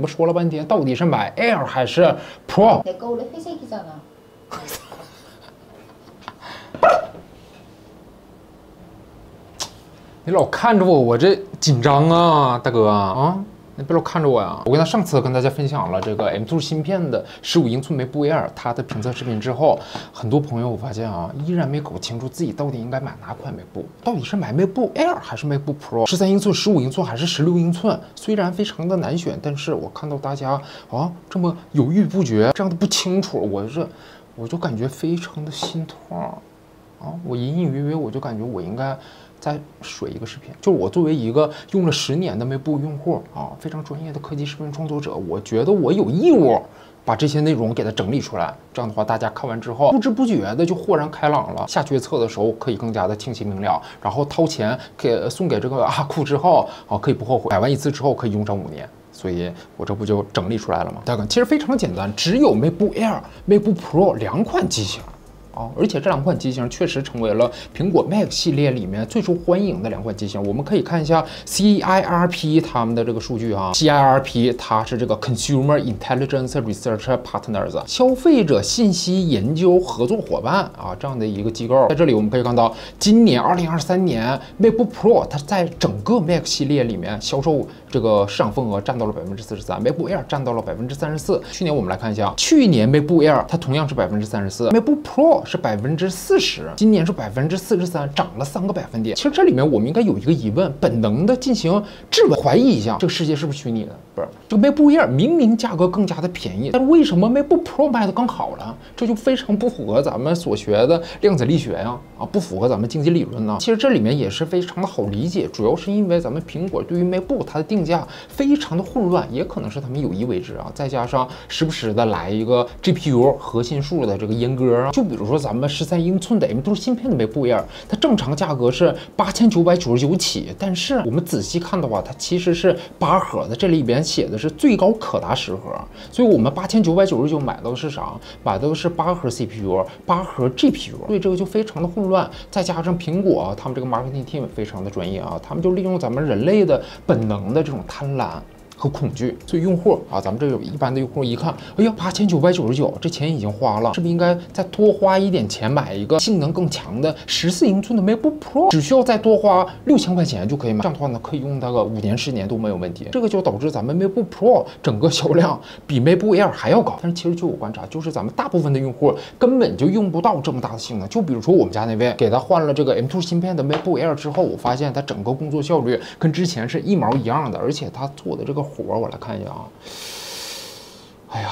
我们说了半天，到底是买 Air 还是 Pro? 내 거 원래 회색이잖아.你老看着我，我这紧张啊，大哥啊！你别老看着我呀。我跟他上次跟大家分享了这个 M2 芯片的15英寸MacBook Air它的评测视频之后，很多朋友我发现啊，依然没搞清楚自己到底应该买哪款 MacBook， 到底是买 MacBook Air 还是 MacBook Pro， 13英寸、15英寸还是16英寸？虽然非常的难选，但是我看到大家啊这么犹豫不决，这样的不清楚，我就感觉非常的心痛啊！我隐隐约约我就感觉我应该 再水一个视频，就是我作为一个用了10年的MacBook用户啊，非常专业的科技视频创作者，我觉得我有义务把这些内容给它整理出来。这样的话，大家看完之后不知不觉的就豁然开朗了，下决策的时候可以更加的清晰明了。然后掏钱给送给这个阿酷之后啊，可以不后悔，买完一次之后可以用上5年。 所以我这不就整理出来了吗？大哥，其实非常简单，只有MacBook Air、MacBook Pro 2款机型。 啊，而且这2款机型确实成为了苹果 Mac 系列里面最受欢迎的2款机型。我们可以看一下 CIRP 他们的这个数据啊 ，CIRP 它是这个 Consumer Intelligence Research Partners 消费者信息研究合作伙伴啊这样的一个机构。在这里我们可以看到，今年2023年 MacBook Pro 它在整个 Mac 系列里面销售这个市场份额占到了 43%，MacBook Air 占到了 34%。去年我们来看一下，去年 MacBook Air 它同样是 34%，MacBook Pro 是40%，今年是43%，涨了3个百分点。其实这里面我们应该有一个疑问，本能的进行质问，怀疑一下这个世界是不是虚拟的？不是，这个MacBook Air明明价格更加的便宜，但是为什么MacBook Pro 卖的更好了？这就非常不符合咱们所学的量子力学呀，不符合咱们经济理论呢。其实这里面也是非常的好理解，主要是因为咱们苹果对于MacBook它的定价非常的混乱，也可能是他们有意为之啊，再加上时不时的来一个 GPU 核心数的这个阉割啊，就比如说 咱们13英寸的 M2 芯片的MacBook Air，它正常价格是8999起，但是我们仔细看的话，它其实是8核的，这里边写的是最高可达10核，所以我们8999买到的是啥？买到的是8核 CPU、8核 GPU， 所以这个就非常的混乱。再加上苹果他们这个 marketing team 非常的专业啊，他们就利用咱们人类的本能的这种贪婪 和恐惧，所以用户啊，咱们这种一般的用户一看，哎呀，8999，这钱已经花了，是不是应该再多花一点钱买一个性能更强的14英寸的 MacBook Pro？ 只需要再多花6000块钱就可以买，这样的话呢，可以用它个5年10年都没有问题。这个就导致咱们 MacBook Pro 整个销量比 MacBook Air 还要高。但是其实据我观察，就是咱们大部分的用户根本就用不到这么大的性能。就比如说我们家那位，给他换了这个 M2 芯片的 MacBook Air 之后，我发现他整个工作效率跟之前是一毛一样的，而且他做的这个 活我来看一下啊，哎呀，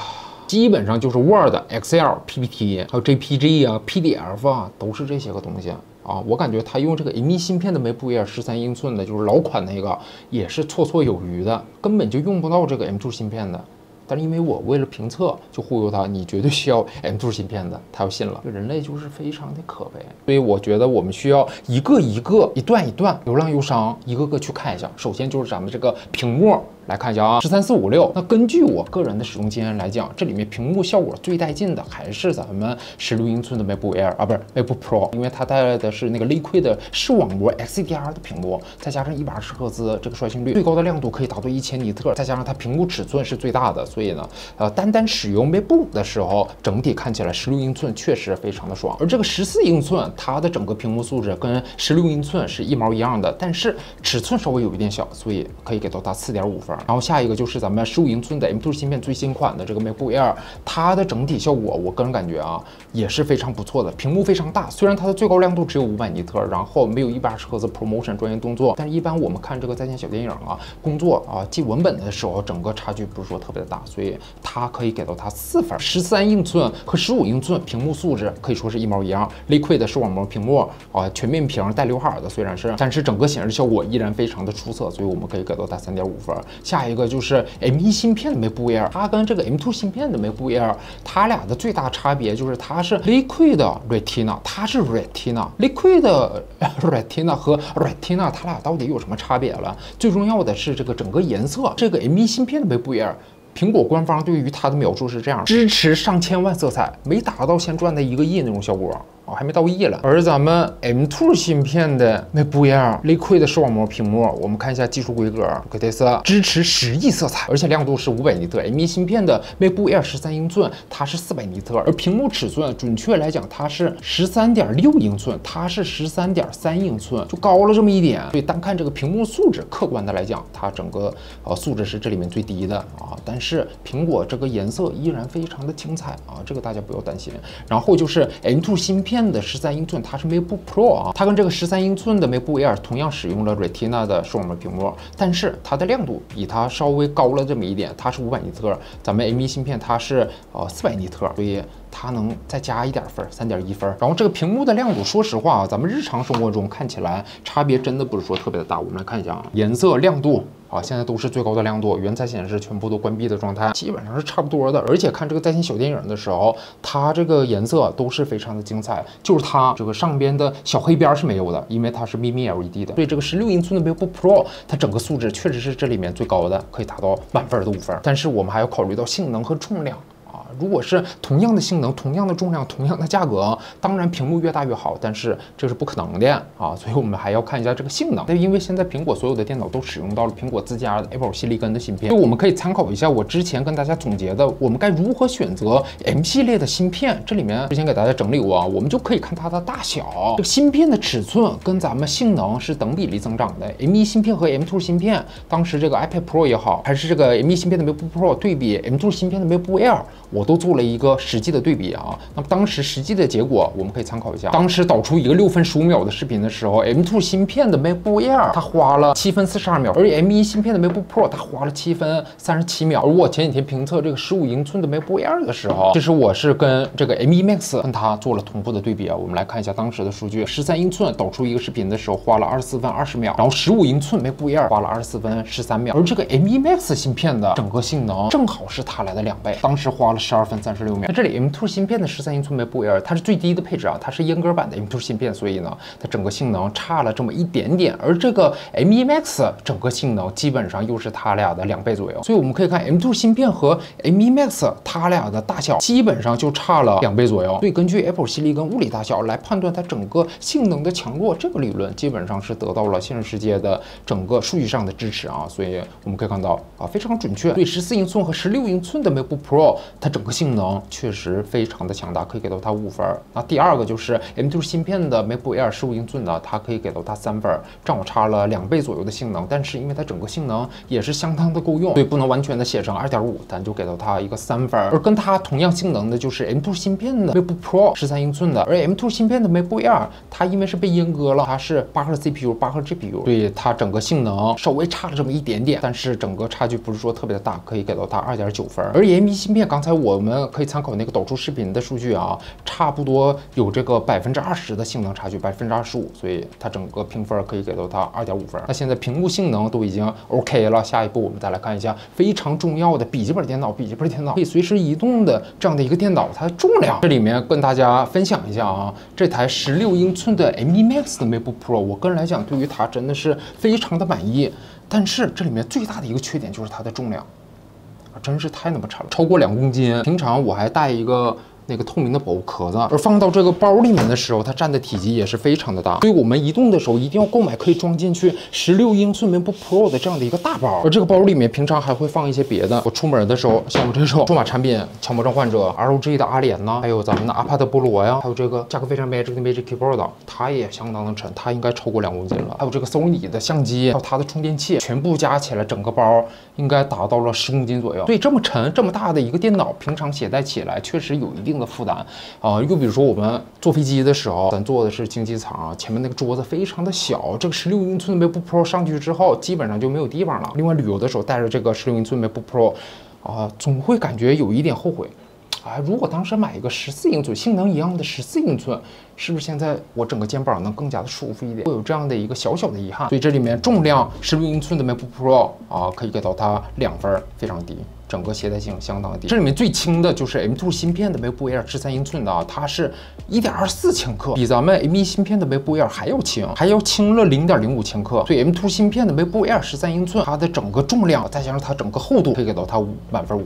基本上就是 Word、Excel、PPT， 还有 JPG 啊、PDF 啊，都是这些个东西啊。我感觉他用这个M1芯片的MacBook Air 13英寸的，就是老款那个，也是绰绰有余的，根本就用不到这个 M2 芯片的。 但是因为我为了评测，就忽悠他，你绝对需要 M2 芯片的，他要信了。人类就是非常的可悲，所以我觉得我们需要一个一个、一段一段流浪忧伤，一个个去看一下。首先就是咱们这个屏幕来看一下啊，13456。那根据我个人的使用经验来讲，这里面屏幕效果最带劲的还是咱们16英寸的MacBook Air 啊，不是 MacBook Pro， 因为它带来的是那个 Liquid 视网膜 XDR 的屏幕，再加上120赫兹这个刷新率，最高的亮度可以达到1000尼特，再加上它屏幕尺寸是最大的。 所以呢，单单使用MacBook的时候，整体看起来16英寸确实非常的爽。而这个14英寸，它的整个屏幕素质跟16英寸是一毛一样的，但是尺寸稍微有一点小，所以可以给到它4.5分。然后下一个就是咱们15英寸的 M2 芯片最新款的这个MacBook Air， 它的整体效果，我个人感觉啊也是非常不错的。屏幕非常大，虽然它的最高亮度只有500尼特，然后没有120赫兹 ProMotion 专业动作，但是一般我们看这个在线小电影啊、工作啊、记文本的时候，整个差距不是说特别的大。 所以它可以给到它4分。13英寸和15英寸屏幕素质可以说是一毛一样 ，Liquid 的视网膜屏幕啊，全面屏带刘海的虽然是，但是整个显示效果依然非常的出色，所以我们可以给到它3.5分。下一个就是 M1 芯片的MacBook Air， 它跟这个 M2 芯片的MacBook Air， 它俩的最大差别就是它是 Liquid Retina， 它是 Retina，Liquid Retina 和 Retina 它俩到底有什么差别了？最重要的是这个整个颜色，这个 M1 芯片的MacBook Air。 苹果官方对于它的描述是这样：支持上千万色彩，没达到先赚的1个亿那种效果。哦，还没到1亿了。而咱们 M2 芯片的MacBook Air Liquid 视网膜屏幕，我们看一下技术规格，给特斯拉支持10亿色彩，而且亮度是500尼特。M1 芯片的MacBook Air 13英寸，它是400尼特，而屏幕尺寸准确来讲它是13.6英寸，它是13.3英寸，就高了这么一点。所以单看这个屏幕素质，客观的来讲，它整个素质是这里面最低的啊。但是苹果这个颜色依然非常的精彩啊，这个大家不要担心。然后就是 M2 芯片的13英寸，它是 MacBook Pro 啊，它跟这个13英寸的 MacBook Air 同样使用了 Retina 的视网膜屏幕，但是它的亮度比它稍微高了这么一点，它是500尼特，咱们 M1 芯片它是400尼特，所以它能再加一点分，3.1分。然后这个屏幕的亮度，说实话啊，咱们日常生活中看起来差别真的不是说特别的大。我们来看一下啊，颜色、亮度。 啊，现在都是最高的亮度，原彩显示全部都关闭的状态，基本上是差不多的。而且看这个在线小电影的时候，它这个颜色都是非常的精彩，就是它这个上边的小黑边是没有的，因为它是 Mini LED 的。所以这个16英寸的MacBook Pro， 它整个素质确实是这里面最高的，可以达到满分的5分。但是我们还要考虑到性能和重量。 如果是同样的性能、同样的重量、同样的价格，当然屏幕越大越好，但是这是不可能的啊！所以我们还要看一下这个性能。但因为现在苹果所有的电脑都使用到了苹果自家的 Apple 系列根的芯片，所以我们可以参考一下我之前跟大家总结的，我们该如何选择 M 系列的芯片。这里面之前给大家整理过啊，我们就可以看它的大小，这个芯片的尺寸跟咱们性能是等比例增长的。M1 芯片和 M2 芯片，当时这个 iPad Pro 也好，还是这个 M1 芯片的 MacBook Pro 对比 M2 芯片的 MacBook Air， 我都做了一个实际的对比啊，那么当时实际的结果我们可以参考一下。当时导出一个6分15秒的视频的时候 ，M2 芯片的 MacBook Air 它花了7分42秒，而 M1 芯片的 MacBook Pro 它花了7分37秒。而我前几天评测这个15英寸的 MacBook Air 的时候，其实我是跟这个 M1 Max 跟它做了同步的对比啊。我们来看一下当时的数据，13英寸导出一个视频的时候花了24分20秒，然后15英寸 MacBook Air 花了24分13秒。而这个 M1 Max 芯片的整个性能正好是它来的2倍，当时花了12分36秒。那这里 M2 芯片的13英寸 MacBook Air， 它是最低的配置啊，它是阉割版的 M2 芯片，所以呢，它整个性能差了这么一点点。而这个 M1 Max 整个性能基本上又是它俩的2倍左右，所以我们可以看 M2 芯片和 M1 Max 它俩的大小基本上就差了2倍左右。所以根据 Apple 系列跟物理大小来判断它整个性能的强弱，这个理论基本上是得到了现实世界的整个数据上的支持啊。所以我们可以看到啊，非常准确。对14英寸和16英寸的 MacBook Pro， 它整个性能确实非常的强大，可以给到它5分。那第二个就是 M2 芯片的 MacBook Air 15英寸呢，它可以给到它3分，正好差了2倍左右的性能。但是因为它整个性能也是相当的够用，所以不能完全的写成 2.5， 咱就给到它一个3分。而跟它同样性能的就是 M2 芯片的 MacBook Pro 13英寸的，而 M2 芯片的 MacBook Air 它因为是被阉割了，它是8核 CPU 8核 GPU， 所以它整个性能稍微差了这么一点点，但是整个差距不是说特别的大，可以给到它 2.9 分。而 M1 芯片刚才我们可以参考那个导出视频的数据啊，差不多有这个20%的性能差距，25%，所以它整个评分可以给到它2.5分。那现在屏幕性能都已经 OK 了，下一步我们再来看一下非常重要的笔记本电脑。笔记本电脑可以随时移动的这样的一个电脑，它的重量这里面跟大家分享一下啊，这台16英寸的 M1 Max 的 MacBook Pro， 我个人来讲对于它真的是非常的满意，但是这里面最大的一个缺点就是它的重量。 真是太他妈沉了，超过2公斤。平常我还带一个那个透明的保护壳子，而放到这个包里面的时候，它占的体积也是非常的大。所以我们移动的时候一定要购买可以装进去16英寸 MacBook Pro 的这样的一个大包。而这个包里面平常还会放一些别的。我出门的时候，像我这种数码产品强迫症患者 ，ROG 的阿联呐，还有咱们的 iPad 菠萝呀，还有这个价格非常 Magic 的 Magic Keyboard， 它也相当的沉，它应该超过2公斤了。还有这个 Sony 的相机，还有它的充电器，全部加起来整个包应该达到了10公斤左右。所以这么沉、这么大的一个电脑，平常携带起来确实有一定的负担啊，又比如说我们坐飞机的时候，咱坐的是经济舱啊，前面那个桌子非常的小，这个16英寸 MacBook Pro 上去之后，基本上就没有地方了。另外旅游的时候带着这个16英寸 MacBook Pro， 啊，总会感觉有一点后悔。 啊，如果当时买一个14英寸性能一样的14英寸，是不是现在我整个肩膀能更加的舒服一点？会有这样的一个小小的遗憾。所以这里面重量16英寸的 MacBook Pro 啊，可以给到它2分，非常低。整个携带性相当低。这里面最轻的就是 M2 芯片的 MacBook Air 13英寸的啊，它是 1.24 千克，比咱们 M1 芯片的 MacBook Air 还要轻，了 0.05 千克。所以 M2 芯片的 MacBook Air 13英寸，它的整个重量再加上它整个厚度，可以给到它5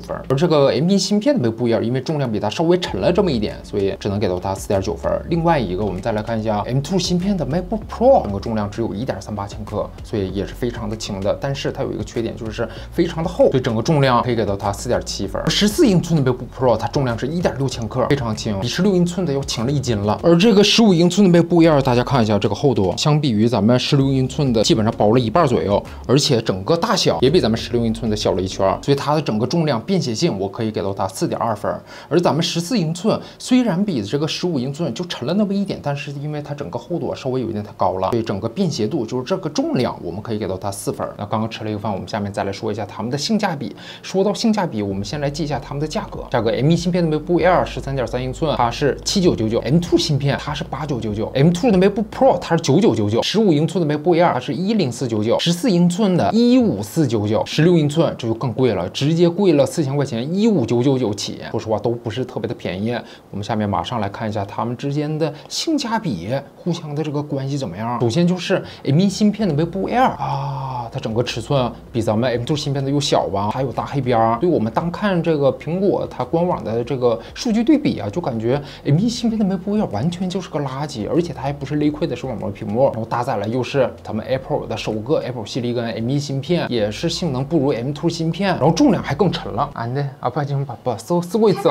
分。而这个 M1 芯片的 MacBook Air 因为重量比它稍微沉了这么一点，所以只能给到它 4.9 分。另外一个我们再来看一下 M2 芯片的 MacBook Pro， 整个重量只有 1.38 千克，所以也是非常的轻的。但是它有一个缺点就是非常的厚，所以整个重量可以给到它 4.7 分。14英寸的 MacBook Pro 它重量是 1.6 千克，非常轻，比16英寸的要轻了1斤了。而这个15英寸的 MacBook Air 大家看一下这个厚度，相比于咱们16英寸的基本上薄了一半左右，而且整个大小也比咱们16英寸的小了一圈，所以它的整个重量便携性我可以给到它 4.2 分。而咱们14英寸虽然比这个15英寸就沉了那么一点，但是因为它整个厚度稍微有一点太高了，所以整个便携度就是这个重量我们可以给到它4分。那刚刚吃了一个饭，我们下面再来说一下它们的性价比。说到性价比，我们先来记一下它们的价格。价格 M1 芯片的 MacBook Air 13.3 英寸它是 7,999，M2 芯片它是 8,999，M2 的 MacBook Pro 它是 9,999， 15英寸的 MacBook Air 它是 1,0499， 14英寸的 15499， 16英寸这就更贵了，直接贵了4000块钱，15999起。说实话都不是特别的便宜。我们下面马上来看一下它们之间的性价比互相的这个关系怎么样。首先就是 M1 芯片的 MacBook Air 啊，它整个尺寸比咱们 M2 芯片的又小吧，还有大黑边儿。所以我们单看这个苹果它官网的这个数据对比啊，就感觉 M1 芯片的 MacBook Air 完全就是个垃圾，而且它还不是 Liquid 的视网膜屏幕，然后搭载了又是咱们 Apple 的首个 Apple 系列跟 M1 芯片，也是性能不如 M2 芯片，然后重量还更沉了。俺的阿爸今天把搜过一次。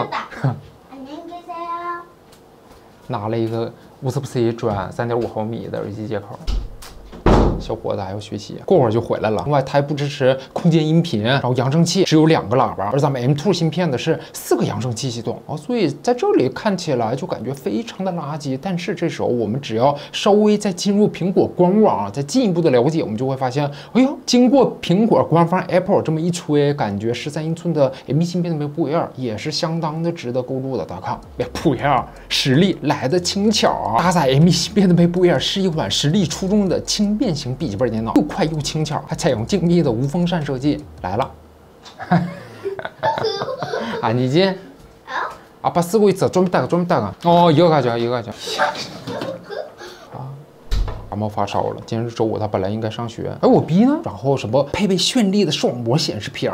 拿了一个 USB-C 转 3.5毫米的耳机接口。小伙子还要学习，过会儿就回来了。另外，它还不支持空间音频，然后扬声器只有2个喇叭，而咱们 M2 芯片的是4个扬声器系统啊，所以在这里看起来就感觉非常的垃圾。但是这时候我们只要稍微再进入苹果官网，再进一步的了解，我们就会发现，哎呦，经过苹果官方 Apple 这么一吹，感觉13英寸的 M1 芯片的 MacBook Air 也是相当的值得购入的。大家看 ，MacBook Air 实力来的轻巧啊！搭载 M1 芯片的 MacBook Air 是一款实力出众的轻便型笔记本电脑，又快又轻巧，还采用精密的无风扇设计。来了，啊，你进啊，把四个一次，专门带个哦，一个感觉。感冒发烧了，今天是周五，他本来应该上学，哎，我逼呢。然后什么配备绚丽的视网膜显示屏，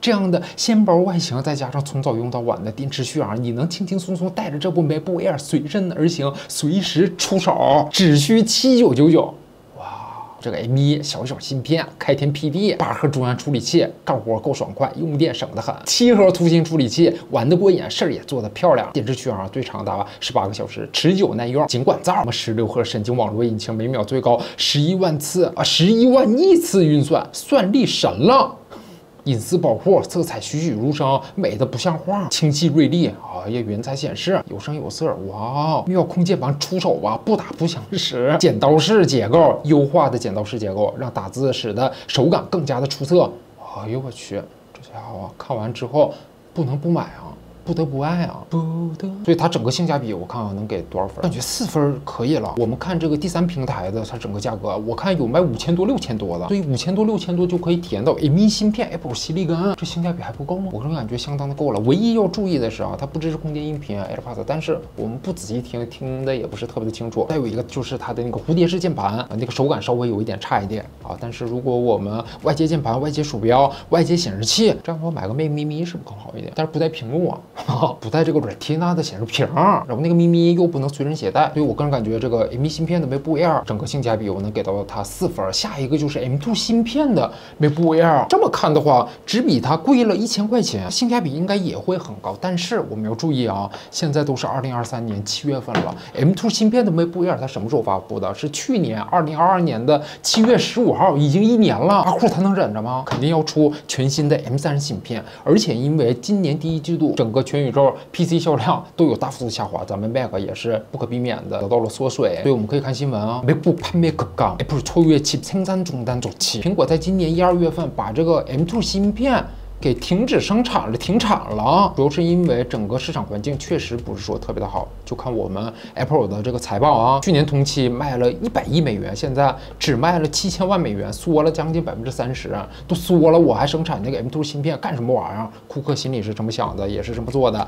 这样的纤薄外形，再加上从早用到晚的电池续航，你能轻轻松松带着这部 MacBook Air 随身而行，随时出手，只需7,999。这个 M1 小芯片，开天辟地，8核中央处理器，干活够爽快，用电省得很。7核图形处理器，玩得过瘾，事儿也做得漂亮。电池续航最长达18个小时，持久耐用，尽管造。我们16核神经网络引擎每秒最高11万亿次运算，算力神了。隐私保护，色彩栩栩如生，美的不像话，清晰锐利啊！也云彩显示，有声有色，哇！妙控键盘出手啊，不打不响指。剪刀式结构，优化的剪刀式结构，让打字时的手感更加的出色。哎呦我去，这家伙看完之后不能不买啊！不得不爱啊，不得。所以它整个性价比，我看能给多少分？感觉4分可以了。我们看这个第三平台的，它整个价格，我看有卖5000多、6000多的，所以5000多、6000多就可以体验到 M1 芯片 Apple 犀利根，这性价比还不够吗？我个人感觉相当的够了。唯一要注意的是啊，它不支持空间音频 AirPods， 但是我们不仔细听的也不是特别的清楚。再有一个就是它的那个蝴蝶式键盘啊，那个手感稍微有一点差一点啊。但是如果我们外接键盘、外接鼠标、外接显示器，这样我买个 Mac Mini 是不是更好一点？但是不带屏幕啊。不带这个 Retina 的显示屏，然后那个咪咪又不能随身携带，所以我个人感觉这个 M1 芯片的 MacBook Air 整个性价比我能给到它4分。下一个就是 M2 芯片的 MacBook Air， 这么看的话，只比它贵了1000块钱，性价比应该也会很高。但是我们要注意啊，现在都是2023年7月份了 ，M2 芯片的 MacBook Air 它什么时候发布的？是去年2022年7月15号，已经1年了。阿酷它能忍着吗？肯定要出全新的 M3 芯片，而且因为今年第一季度整个全宇宙 PC 销量都有大幅度下滑，咱们 Mac 也是不可避免的得到了缩水。所以我们可以看新闻啊，美股판매극강， Apple 초유의 칩 생산 중단 조치。苹果在今年1、2月份把这个 M2 芯片给停止生产了，停产了，主要是因为整个市场环境确实不是说特别的好。就看我们 Apple 的这个财报啊，去年同期卖了100亿美元，现在只卖了7000万美元，缩了将近30%，都缩了，我还生产那个 M2 芯片干什么玩意儿？库克心里是这么想的，也是这么做的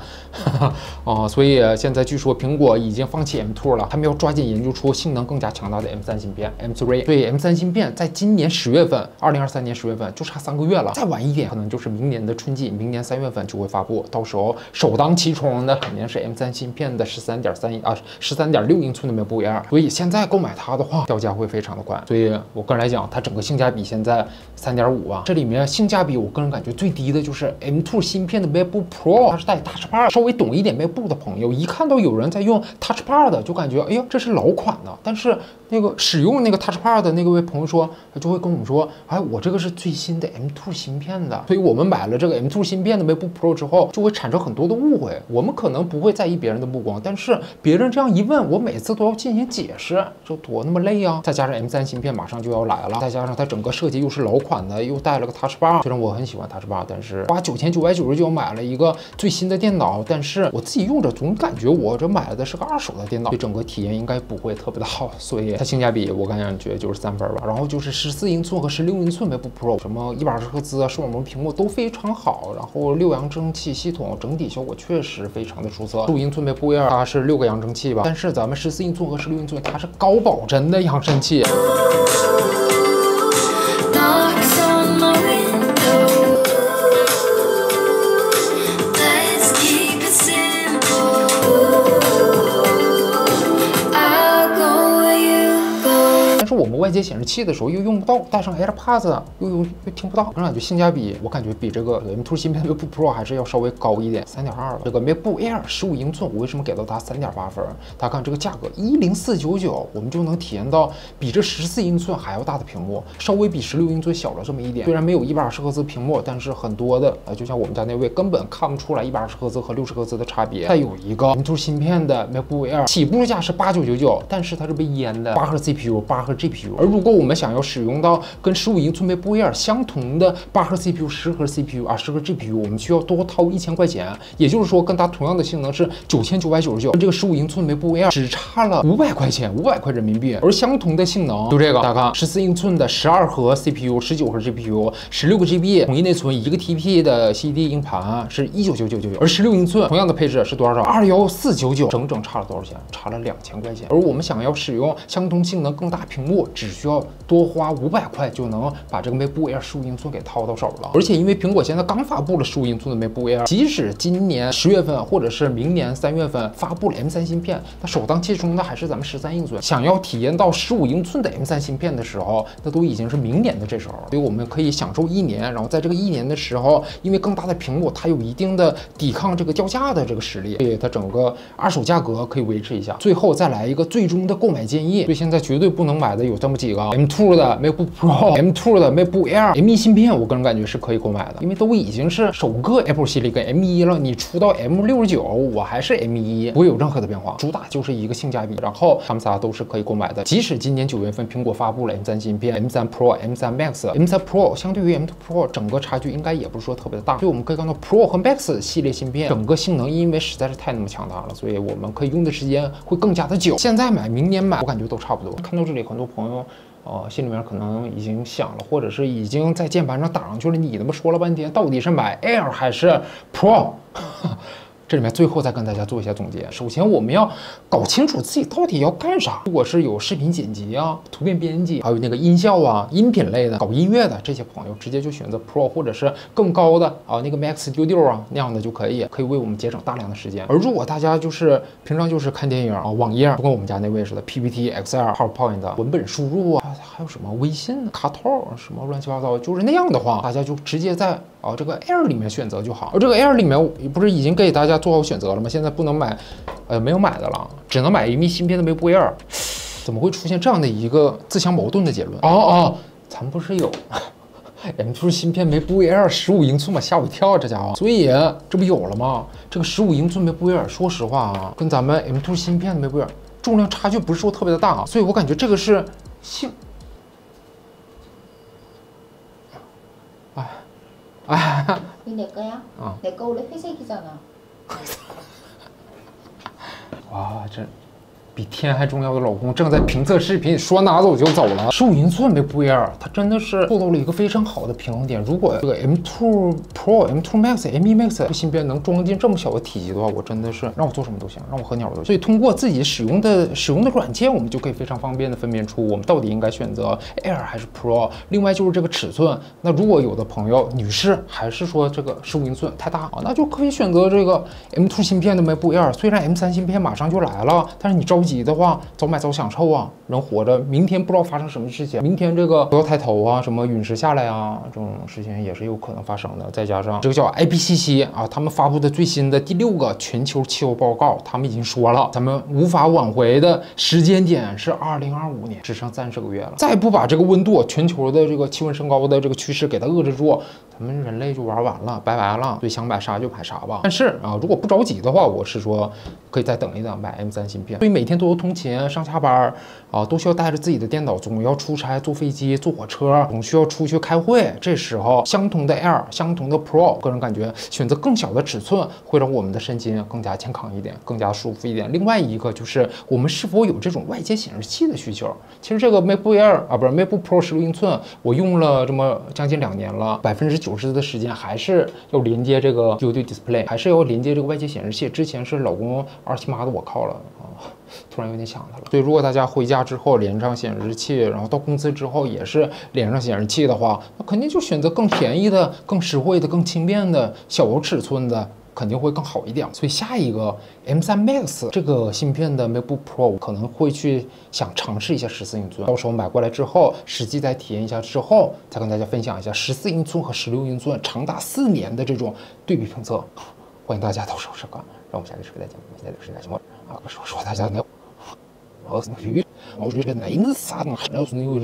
啊所以现在据说苹果已经放弃 M2 了，他们要抓紧研究出性能更加强大的 M3 芯片 M3。对 ，M3 芯片在今年10月份，2023年10月份就差3个月了，再晚一点可能就是明年的春季，明年3月份就会发布，到时候首当其冲的肯定是 M3 芯片的13.6英寸的MacBook Air， 所以现在购买它的话，掉价会非常的快。所以我个人来讲，它整个性价比现在3.5啊，这里面性价比我个人感觉最低的就是 M2 芯片的 MacBook Pro， 它是带 Touch Bar， 稍微懂一点 MacBook 的朋友，一看到有人在用 Touch Bar 的，就感觉哎呦这是老款呢。但是那个使用那个 Touch Bar 的那位朋友说，就会跟我们说，哎，我这个是最新的 M2 芯片的，所以我们买了这个 M2 芯片的 MacBook Pro 之后，就会产生很多的误会。我们可能不会在意别人的目光，但是别人这样一问，我每次都要进行解释，这多那么累啊！再加上 M3 芯片马上就要来了，再加上它整个设计又是老款的，又带了个 Touch Bar。虽然我很喜欢 Touch Bar， 但是花9999买了一个最新的电脑，但是我自己用着总感觉我这买的是个二手的电脑，对整个体验应该不会特别的好，所以它性价比我感觉就是3分吧。然后就是14英寸和16英寸 MacBook Pro， 什么120Hz 啊，视网膜屏幕都非常好，然后6扬蒸汽系统整体效果确实非常的出色。15英寸 MacBook Air 它是6个扬蒸汽吧，但是咱们14英寸和16英寸它是高保真的扬声器。外接显示器的时候又用不到，带上 AirPods 又听不到，我感觉性价比，我感觉比这个 M2 芯片的 MacBook Pro 还是要稍微高一点，3.2了。这个 MacBook Air 15英寸，我为什么给到它3.8分？大家看这个价格10499，我们就能体验到比这14英寸还要大的屏幕，稍微比16英寸小了这么一点。虽然没有120Hz 屏幕，但是很多的就像我们家那位根本看不出来120Hz 和60Hz 的差别。再有一个 M2 芯片的 MacBook Air 起步价是8999，但是它是被阉的，8核 CPU， 8核 GPU。而如果我们想要使用到跟15英寸 MacBook Air 相同的8核 CPU、10核 CPU 啊、10核 GPU， 我们需要多掏1000块钱，也就是说跟它同样的性能是9999，跟这个15英寸 MacBook Air 只差了500块钱，500块人民币。而相同的性能，就这个大家看14英寸的12核 CPU、19核 GPU、16个 GB 统一内存，1个 TB 的 CD 硬盘是19999，而16英寸同样的配置是多少？21499，整差了多少钱？差了2000块钱。而我们想要使用相同性能更大屏幕，只需要多花500块就能把这个 MacBook Air 15英寸给掏到手了。而且因为苹果现在刚发布了15英寸的 MacBook Air， 即使今年10月份或者是明年3月份发布了 M3 芯片，那首当其冲的还是咱们13英寸。想要体验到15英寸的 M3 芯片的时候，那都已经是明年的这时候了。所以我们可以享受1年，然后在这个1年的时候，因为更大的屏幕它有一定的抵抗这个掉价的这个实力，所以它整个二手价格可以维持一下。最后再来一个最终的购买建议，所以现在绝对不能买的有这么几个 M2 的 MacBook Pro、M2 的 MacBook Air、M1 芯片，我个人感觉是可以购买的，因为都已经是首个 Apple 系列跟 M1 了，你出到 M69， 我还是 M1， 不会有任何的变化，主打就是一个性价比，然后他们仨都是可以购买的。即使今年9月份苹果发布了 M3 芯片、M3 Pro、M3 Max、M3 Pro， 相对于 M2 Pro 整个差距应该也不是说特别的大，所以我们可以看到 Pro 和 Max 系列芯片整个性能因为实在是太那么强大了，所以我们可以用的时间会更加的久。现在买、明年买，我感觉都差不多。看到这里，很多朋友心里面可能已经想了，或者是已经在键盘上打上去了。你他妈说了半天，到底是买 Air 还是 Pro？ 这里面最后再跟大家做一下总结。首先，我们要搞清楚自己到底要干啥。如果是有视频剪辑啊、图片编辑，还有那个音效啊、音频类的、搞音乐的这些朋友，直接就选择 Pro 或者是更高的啊那个 Max Studio 啊那样的就可以为我们节省大量的时间。而如果大家就是平常就是看电影啊、网页，就跟我们家那位似的 ，PPT、Excel、PowerPoint、文本输入啊，还有什么微信、卡套什么乱七八糟，就是那样的话，大家就直接在这个 Air 里面选择就好。而这个 Air 里面，我不是已经给大家做好选择了吗？现在不能买，没有买的了，只能买M1芯片的MacBook Air。怎么会出现这样的一个自相矛盾的结论？咱们不是有M2 芯片MacBook Air 15英寸嘛，吓我一跳，这家伙。所以这不有了吗？这个15英寸MacBook Air，说实话啊，跟咱们 M2 芯片的MacBook Air重量差距不是说特别的大，所以我感觉这个是性。 이게 내 거야? 어. 내 거 원래 회색이잖아.哇，这比天还重要的老公正在评测视频，说拿走就走了。15英寸的 MacBook Air， 它真的是做到了一个非常好的平衡点。如果这个 M2 Pro、M2 Max、M1 Max 芯片能装进这么小的体积的话，我真的是让我做什么都行，让我和鸟都行。所以通过自己使用的软件，我们就可以非常方便的分辨出我们到底应该选择 Air 还是 Pro。另外就是这个尺寸，那如果有的朋友女士还是说这个15英寸太大啊，那就可以选择这个 M2 芯片的 MacBook Air。虽然 M3 芯片马上就来了，但是你着急的话，早买早享受啊！人活着，明天不知道发生什么事情，明天这个不要抬头啊，什么陨石下来啊，这种事情也是有可能发生的。再加上这个叫 IPCC 啊，他们发布的最新的第6个全球气候报告，他们已经说了，咱们无法挽回的时间点是2025年，只剩30个月了。再不把这个温度，全球的这个气温升高的这个趋势给它遏制住，咱们人类就玩完了，拜拜了。所以想买啥就买啥吧。但是啊，如果不着急的话，我是说可以再等一等，买 M3 芯片。所以每天都要通勤上下班啊，都需要带着自己的电脑，总要出差、坐飞机、坐火车，总需要出去开会。这时候，相同的 Air、相同的 Pro， 个人感觉选择更小的尺寸会让我们的身心更加健康一点，更加舒服一点。另外一个就是我们是否有这种外接显示器的需求？其实这个 MacBook Air 啊，不是 MacBook Pro 16英寸，我用了这么将近2年了，90%的时间还是要连接这个 Dual Display， 还是要连接这个外接显示器。之前是老公二七妈的我靠了啊！突然有点想他了，所以如果大家回家之后连上显示器，然后到公司之后也是连上显示器的话，那肯定就选择更便宜的、更实惠的、更轻便的小尺寸的，肯定会更好一点。所以下一个 M3 Max 这个芯片的 MacBook Pro 可能会去想尝试一下14英寸，到时候买过来之后实际再体验一下之后，再跟大家分享一下14英寸和16英寸长达4年的这种对比评测。欢迎大家到时候收看，让我们下期视频再见，下期视频再见。 아까 쇼쇼다 자네 어서 이 어제 나 인사는 하나도 없는 거